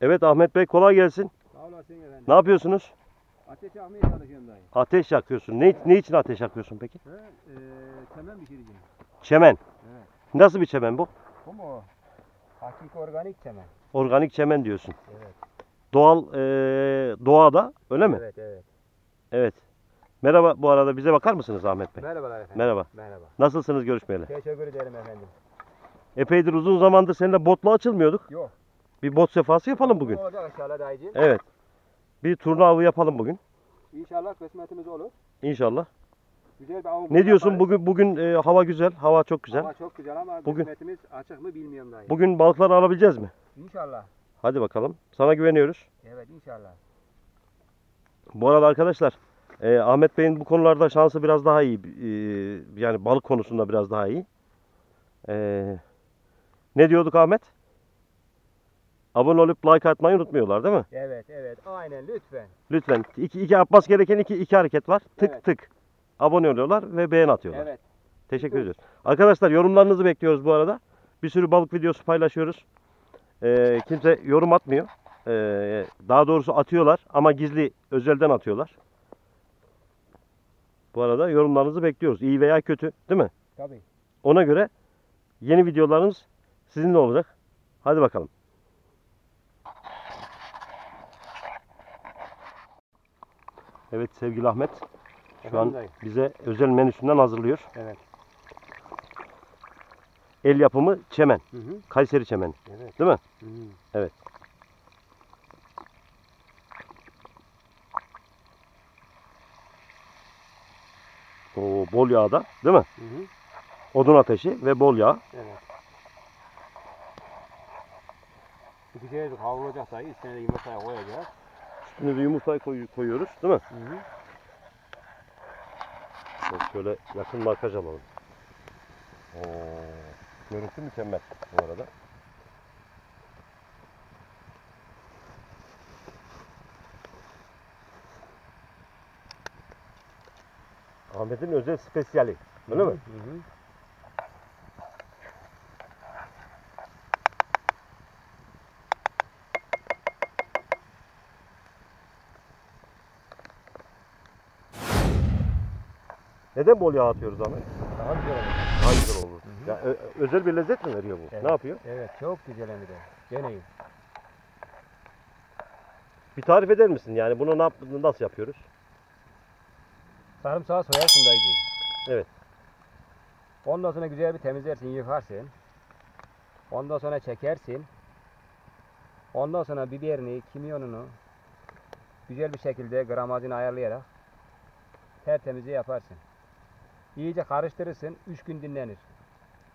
Evet Ahmet Bey, kolay gelsin. Sağ olasın efendim. Ne yapıyorsunuz? Ateş yakmaya çalışıyorum dayı. Ateş yakıyorsun. Ne için ateş yakıyorsun peki? Ben çemen pişireceğim. Çemen? Evet. Nasıl bir çemen bu? Bu mu? Hakiki organik çemen. Organik çemen diyorsun. Evet. Doğal, doğada öyle mi? Evet, evet. Evet. Merhaba, bu arada bize bakar mısınız Ahmet Bey? Merhabalar efendim. Merhaba. Merhaba. Nasılsınız görüşmeyeli? Teşekkür ederim efendim. Epeydir, uzun zamandır seninle botla açılmıyorduk. Yok. Bir bot sefası yapalım bugün. Olacak inşallah dayıcığım. Evet. Bir turna avı yapalım bugün. İnşallah kısmetimiz olur. İnşallah. Güzel bir av. Ne diyorsun yaparız. Bugün hava güzel, hava çok güzel. Hava çok güzel ama bugün, kısmetimiz açık mı bilmiyorum dayı. Bugün balıkları alabileceğiz mi? İnşallah. Hadi bakalım. Sana güveniyoruz. Evet inşallah. Bu arada arkadaşlar, Ahmet Bey'in bu konularda şansı biraz daha iyi. Yani balık konusunda biraz daha iyi. Ne diyorduk Ahmet? Abone olup like atmayı unutmuyorlar değil mi? Evet, evet. Aynen, lütfen. Lütfen. İki yapması gereken iki hareket var. Tık evet. Tık. Abone oluyorlar ve beğen atıyorlar. Evet. Teşekkür ediyoruz. Arkadaşlar yorumlarınızı bekliyoruz bu arada. Bir sürü balık videosu paylaşıyoruz. Kimse yorum atmıyor. Daha doğrusu atıyorlar ama gizli, özelden atıyorlar. Bu arada yorumlarınızı bekliyoruz. İyi veya kötü, değil mi? Tabii. Ona göre yeni videolarımız sizinle olacak. Hadi bakalım. Evet sevgili Ahmet, şu efendim an dayı bize özel menüsünden hazırlıyor. Evet. El yapımı çemen. Hı hı. Kayseri çemeni. Evet. Değil mi? Hı hı. Evet. Oo, bol yağda değil mi? Hı hı. Odun ateşi ve bol yağ. Evet. Bir kere kavrulacak sayı, içine de yumurtayı koyacağız. Üstüne de yumurtayı koyuyoruz değil mi? Hı hı. Evet, şöyle yakın markaj alalım. Görüntü mükemmel bu arada. Ahmet'in özel spesiyali. Öyle mi? Hı hı. Neden bol yağ atıyoruz Ahmet? Daha güzel olur. Daha güzel olur. Hı hı. Ya, özel bir lezzet mi veriyor bu? Evet. Ne yapıyor? Evet, çok güzel hem de. Deneyin. Bir tarif eder misin? Yani bunu nasıl yapıyoruz? Sarımsağı soyarsın dayıcığım. Evet. Ondan sonra güzel bir temizlersin, yıkarsın. Ondan sonra çekersin. Ondan sonra biberini, kimyonunu güzel bir şekilde gramajını ayarlayarak tertemizi yaparsın. İyice karıştırırsın, 3 gün dinlenir.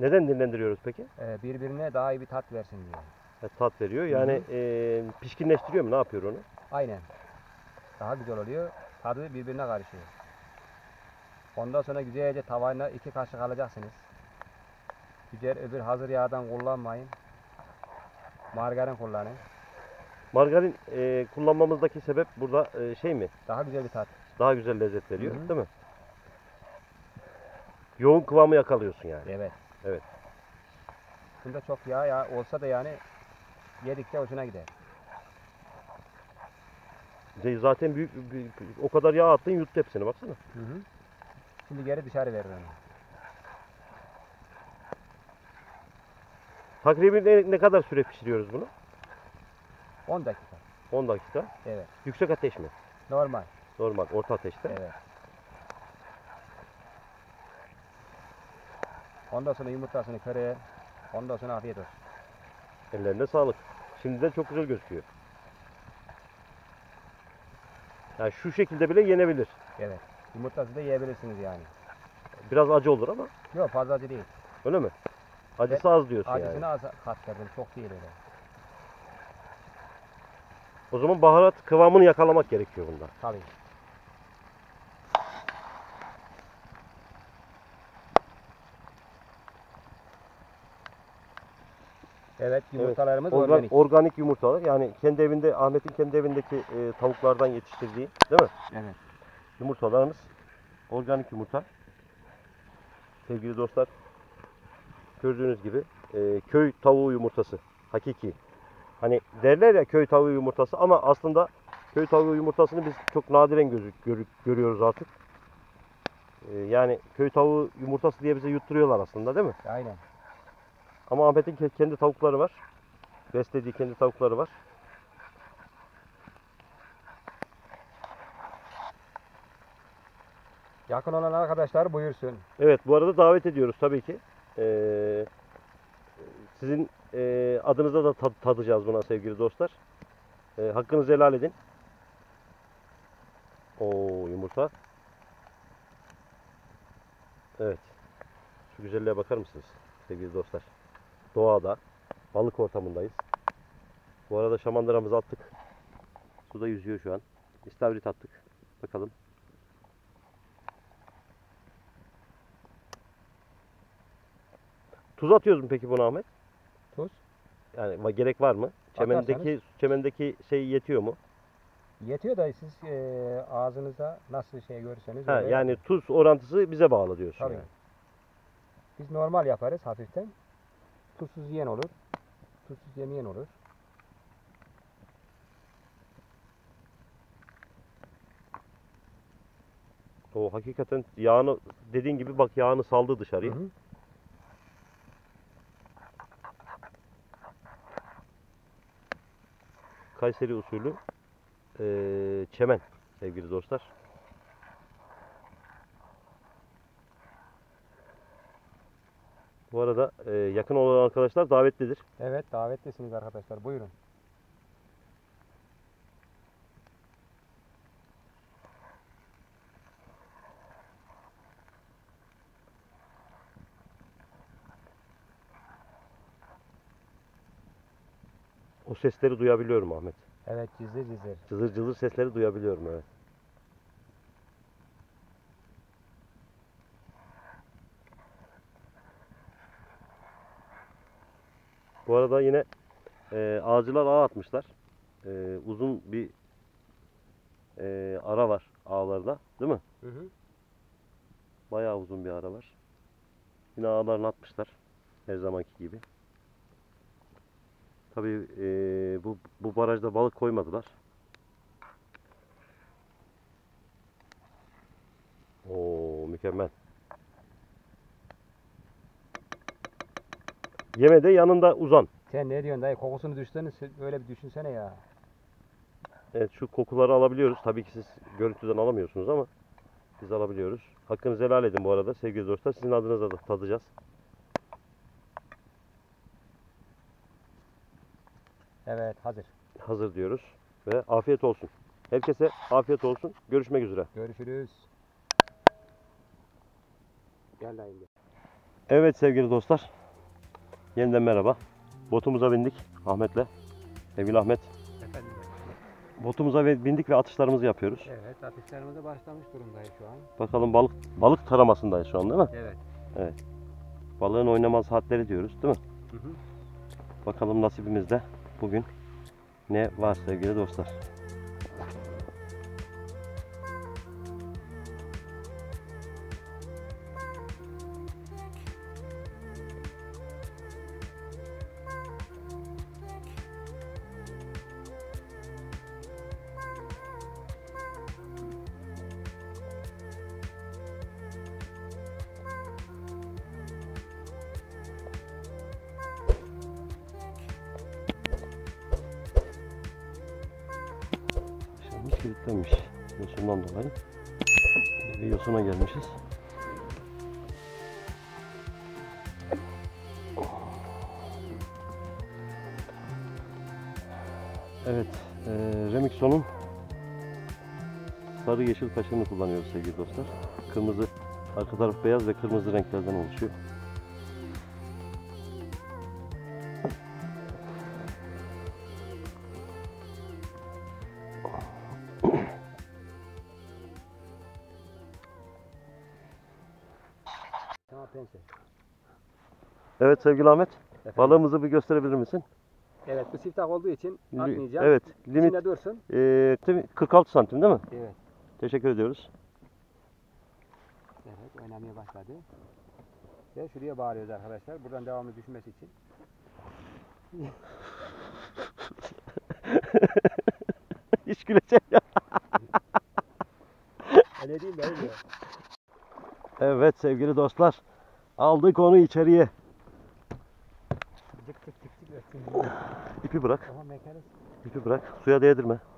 Neden dinlendiriyoruz peki? Birbirine daha iyi bir tat versin diye. Tat veriyor, yani pişkinleştiriyor mu? Ne yapıyor onu? Aynen. Daha güzel oluyor, tadı birbirine karışıyor. Ondan sonra güzelce tavayla 2 kaşık alacaksınız. Güzel, öbür hazır yağdan kullanmayın. Margarin kullanın. Margarin kullanmamızdaki sebep burada şey mi? Daha güzel bir tat. Daha güzel lezzet veriyor, değil mi? Yoğun kıvamı yakalıyorsun yani. Evet. Evet. Bunda çok yağ olsa da yani yedikçe hoşuna gider. Zaten büyük o kadar yağ attın, yuttu hepsini baksana. Hı hı. Şimdi geri dışarı ver onu. Takribi ne kadar süre pişiriyoruz bunu? 10 dakika. 10 dakika? Evet. Yüksek ateş mi? Normal. Normal, orta ateşte. Evet. Ondan sonra yumurtasını köreye, ondan sonra afiyet olsun. Ellerine sağlık. Şimdiden çok güzel gözüküyor. Yani şu şekilde bile yenebilir. Evet. Yumurtası da yiyebilirsiniz yani. Biraz acı olur ama. Yok, fazla acı değil. Öyle mi? Acısı az diyorsun yani. Acısını az kattırdım, çok değil öyle. O zaman baharat kıvamını yakalamak gerekiyor bunda. Tabii. Evet, yumurtalarımız evet, organik. Organik yumurtalar, yani kendi evinde, Ahmet'in kendi evindeki tavuklardan yetiştirdiği, değil mi? Evet. Yumurtalarımız organik yumurta. Sevgili dostlar, gördüğünüz gibi köy tavuğu yumurtası, hakiki. Hani derler ya köy tavuğu yumurtası, ama aslında köy tavuğu yumurtasını biz çok nadiren görüyoruz artık. Yani köy tavuğu yumurtası diye bize yutturuyorlar aslında, değil mi? Aynen. Ama Ahmet'in kendi tavukları var. Beslediği kendi tavukları var. Yakın olan arkadaşlar buyursun. Evet, bu arada davet ediyoruz tabii ki. Sizin adınıza da tadacağız buna sevgili dostlar. Hakkınızı helal edin. Oo, yumurta. Evet. Şu güzelliğe bakar mısınız sevgili dostlar? Doğada, balık ortamındayız. Bu arada şamandıramızı attık. Suda yüzüyor şu an. İstavrit attık. Bakalım. Tuz atıyoruz mu peki buna Ahmet? Tuz. Yani gerek var mı? Çemendeki şey yetiyor mu? Yetiyor da siz ağzınıza nasıl şey görürseniz. Ha, yani tuz orantısı bize bağlı diyorsun. Tabii. Yani. Biz normal yaparız hafiften. Tuzsuz yiyen olur. Tuzsuz yemeyen olur. O hakikaten yağını, dediğin gibi bak, yağını saldı dışarıya. Hı hı. Kayseri usulü çemen sevgili dostlar. Bu arada yakın olan arkadaşlar davetlidir. Evet, davetlisiniz arkadaşlar. Buyurun. O sesleri duyabiliyorum Ahmet. Evet, cızır cızır. Cızır cızır sesleri duyabiliyorum, evet. Bu arada yine ağacılar ağ atmışlar. Uzun bir ara var ağlarda, değil mi? Hı hı. Bayağı uzun bir ara var. Yine ağlarını atmışlar her zamanki gibi. Tabii bu barajda balık koymadılar. Oo, mükemmel. Yeme de yanında uzan. Sen ne diyorsun dayı? Kokusunu düştün, öyle bir düşünsene ya. Evet, şu kokuları alabiliyoruz. Tabii ki siz görüntüden alamıyorsunuz ama biz alabiliyoruz. Hakkınızı helal edin bu arada sevgili dostlar. Sizin adınıza da tadacağız. Evet, hazır. Hazır diyoruz ve afiyet olsun. Herkese afiyet olsun. Görüşmek üzere. Görüşürüz. Gel dayı. Evet sevgili dostlar. Yeniden merhaba. Botumuza bindik Ahmet'le. Sevgili Ahmet. Efendim. Botumuza bindik ve atışlarımızı yapıyoruz. Evet, atışlarımıza başlamış durumdayız şu an. Bakalım, balık taramasındayız şu an, değil mi? Evet. Evet. Balığın oynama saatleri diyoruz, değil mi? Hı hı. Bakalım nasibimizde bugün ne var sevgili dostlar. Kilitlenmiş yosundan dolayı. Bir yosuna gelmişiz. Evet, Remixon'un sarı yeşil kaşığını kullanıyoruz sevgili dostlar. Kırmızı, arka taraf beyaz ve kırmızı renklerden oluşuyor. Evet sevgili Ahmet, efendim? Balığımızı bir gösterebilir misin? Evet, bu siftah olduğu için atmayacağım. Evet, limit dursun. 46 santim değil mi? Evet. Teşekkür ediyoruz. Evet, oynamaya başladı. Ve şuraya bağırıyoruz arkadaşlar, buradan devamlı düşmesi için. Hiç gülecek ya. Öyle değil mi? Evet sevgili dostlar. Aldık onu içeriye. İpi bırak. İpi bırak. Suya değdirme.